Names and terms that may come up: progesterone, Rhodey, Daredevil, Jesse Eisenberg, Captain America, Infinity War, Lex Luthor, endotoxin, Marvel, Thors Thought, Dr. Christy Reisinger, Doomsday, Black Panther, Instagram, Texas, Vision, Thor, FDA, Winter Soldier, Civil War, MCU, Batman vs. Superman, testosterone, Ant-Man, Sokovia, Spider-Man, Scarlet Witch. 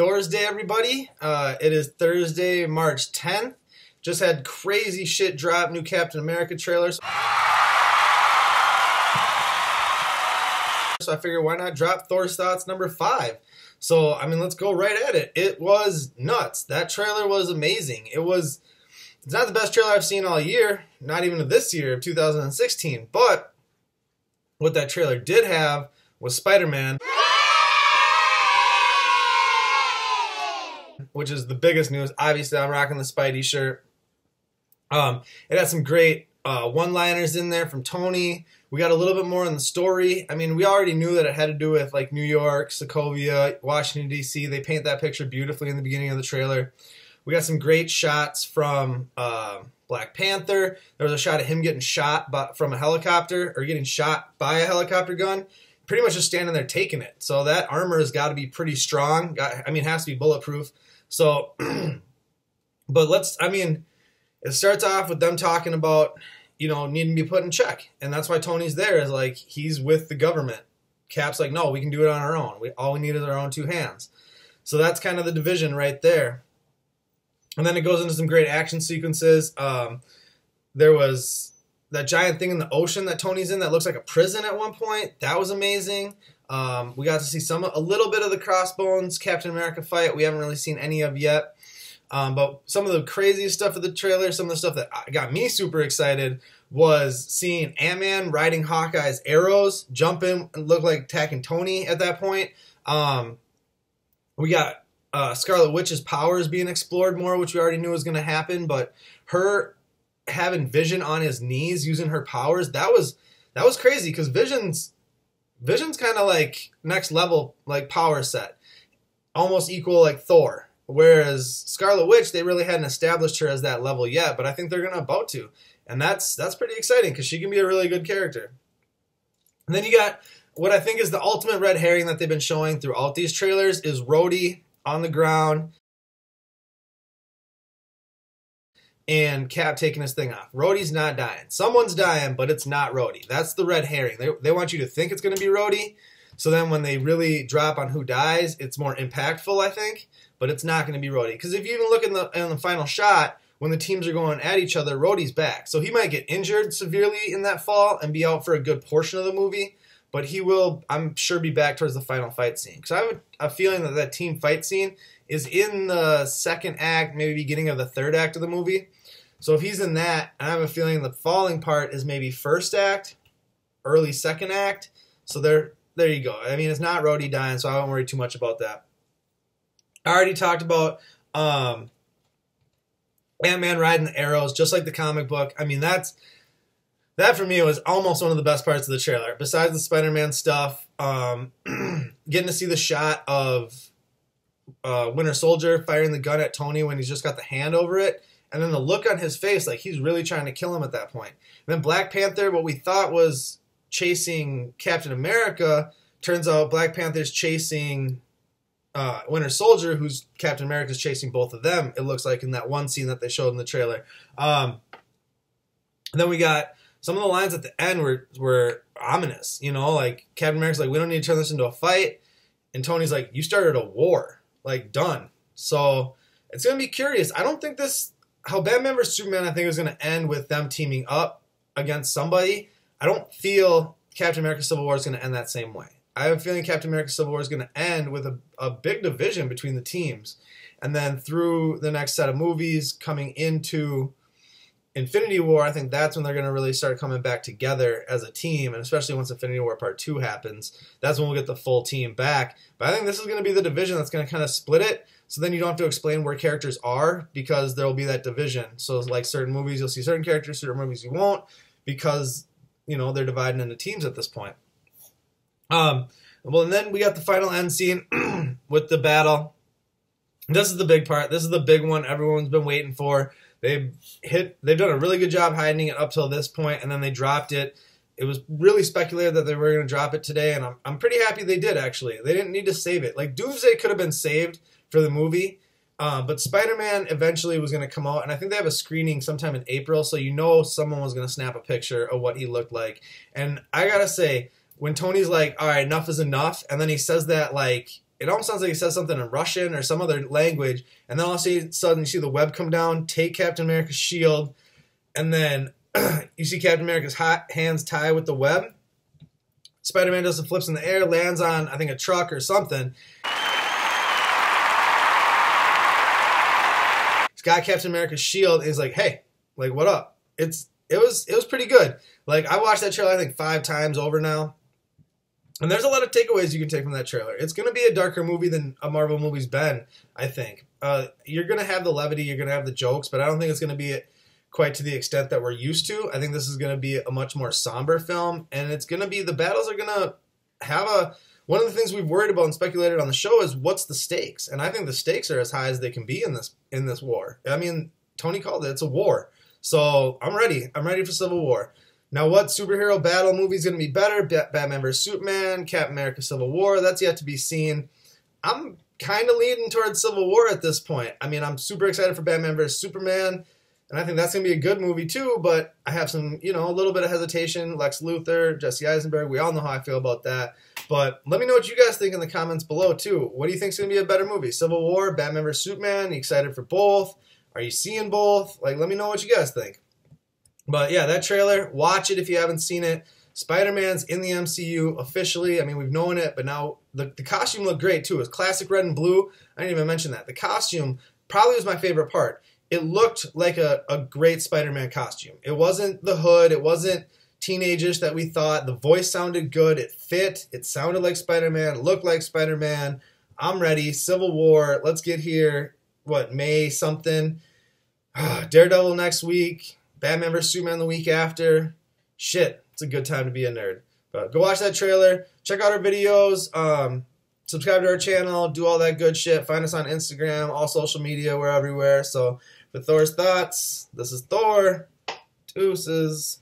Thor's Day, everybody. It is Thursday, March 10th. Just had crazy shit drop, new Captain America trailers. So I figured, why not drop Thor's Thoughts number 5? So, I mean, let's go right at it. It was nuts. That trailer was amazing. It's not the best trailer I've seen all year, not even this year of 2016, but what that trailer did have was Spider-Man, which is the biggest news. Obviously, I'm rocking the Spidey shirt. It had some great one-liners in there from Tony. We got a little bit more in the story. I mean, we already knew that it had to do with like New York, Sokovia, Washington, D.C. They paint that picture beautifully in the beginning of the trailer. We got some great shots from Black Panther. There was a shot of him getting shot from a helicopter, or getting shot by a helicopter gun. Pretty much just standing there taking it. So that armor has got to be pretty strong. I mean, it has to be bulletproof. So, but it starts off with them talking about, you know, needing to be put in check. And that's why Tony's there, is like, he's with the government. Cap's like, no, we can do it on our own. All we need is our own two hands. So that's kind of the division right there. And then it goes into some great action sequences. There was that giant thing in the ocean that Tony's in that looks like a prison at one point. That was amazing. We got to see a little bit of the Crossbones Captain America fight. We haven't really seen any of yet. But some of the craziest stuff of the trailer, some of the stuff that got me super excited, was seeing Ant-Man riding Hawkeye's arrows, jumping, and look like attacking Tony at that point. We got Scarlet Witch's powers being explored more, which we already knew was going to happen, but her having Vision on his knees using her powers, that was crazy, because Vision's kind of like next level, like power set, almost equal like Thor. Whereas Scarlet Witch, they really hadn't established her as that level yet, but I think they're about to, and that's pretty exciting because she can be a really good character. And then you got what I think is the ultimate red herring that they've been showing throughout these trailers is Rhodey on the ground and Cap taking his thing off. Rhodey's not dying. Someone's dying, but it's not Rhodey. That's the red herring. They want you to think it's going to be Rhodey, so then when they really drop on who dies, it's more impactful, I think. But it's not going to be Rhodey. Because if you even look in the final shot, when the teams are going at each other, Rhodey's back. So he might get injured severely in that fall and be out for a good portion of the movie. But he will, I'm sure, be back towards the final fight scene. Because I have a feeling that that team fight scene is in the second act, maybe beginning of the third act of the movie. So if he's in that, I have a feeling the falling part is maybe first act, early second act. So there you go. I mean, it's not Rhodey dying, so I won't worry too much about that. I already talked about Ant-Man riding the arrows, just like the comic book. I mean, that for me was almost one of the best parts of the trailer. Besides the Spider-Man stuff, getting to see the shot of Winter Soldier firing the gun at Tony when he's just got the hand over it. And then the look on his face, like he's really trying to kill him at that point. And then Black Panther, what we thought was chasing Captain America, turns out Black Panther's chasing Winter Soldier, who's Captain America's chasing both of them, it looks like, in that one scene that they showed in the trailer. And then we got some of the lines at the end were ominous, you know, like Captain America's like, we don't need to turn this into a fight, and Tony's like, you started a war, like, done. So it's gonna be curious. I don't think how Batman vs. Superman, I think, is gonna end with them teaming up against somebody. I don't feel Captain America Civil War is gonna end that same way. I have a feeling Captain America Civil War is going to end with a big division between the teams. And then through the next set of movies coming into Infinity War, I think that's when they're going to really start coming back together as a team. And especially once Infinity War Part 2 happens, that's when we'll get the full team back. But I think this is going to be the division that's going to kind of split it. So then you don't have to explain where characters are, because there will be that division. So like certain movies, you'll see certain characters, certain movies you won't, because, you know, they're dividing into teams at this point. Well, and then we got the final end scene with the battle. This is the big part. This is the big one everyone's been waiting for. They've done a really good job hiding it up till this point, and then they dropped it. It was really speculated that they were going to drop it today, and I'm pretty happy they did, actually. They didn't need to save it. Like, Doomsday could have been saved for the movie, but Spider-Man eventually was going to come out, and I think they have a screening sometime in April, so you know someone was going to snap a picture of what he looked like. And I got to say, when Tony's like, all right, enough is enough, and then he says that, like, it almost sounds like he says something in Russian or some other language, and then all of a sudden you see the web come down, take Captain America's shield, and then you see Captain America's hands tie with the web. Spider-Man does some flips in the air, lands on, I think, a truck or something. He's got Captain America's shield, and he's like, hey, like, what up? It was pretty good. Like, I watched that trailer, I think, 5 times over now. And there's a lot of takeaways you can take from that trailer. It's going to be a darker movie than a Marvel movie's been, I think. You're going to have the levity, you're going to have the jokes, but I don't think it's going to be quite to the extent that we're used to. I think this is going to be a much more somber film, and it's going to be, the battles are going to have a, one of the things we've worried about and speculated on the show is what's the stakes. And I think the stakes are as high as they can be in this war. I mean, Tony called it, it's a war. So I'm ready. I'm ready for Civil War. Now, what superhero battle movie is going to be better? Batman vs. Superman, Captain America Civil War, that's yet to be seen. I'm kind of leaning towards Civil War at this point. I mean, I'm super excited for Batman vs. Superman, and I think that's going to be a good movie too, but I have some, you know, a little bit of hesitation. Lex Luthor, Jesse Eisenberg, we all know how I feel about that. But let me know what you guys think in the comments below too. What do you think is going to be a better movie? Civil War, Batman vs. Superman? Are you excited for both? Are you seeing both? Like, let me know what you guys think. But yeah, that trailer, watch it if you haven't seen it. Spider-Man's in the MCU officially. I mean, we've known it, but now the costume looked great too. It was classic red and blue. I didn't even mention that. The costume probably was my favorite part. It looked like a great Spider-Man costume. It wasn't the hood. It wasn't teenagerish that we thought. The voice sounded good. It fit. It sounded like Spider-Man. It looked like Spider-Man. I'm ready. Civil War. Let's get here. What, May something? Daredevil next week. Batman vs. Superman the week after. Shit, it's a good time to be a nerd. But go watch that trailer. Check out our videos. Subscribe to our channel. Do all that good shit. Find us on Instagram, all social media. We're everywhere. So for Thor's Thoughts, this is Thor. Deuces.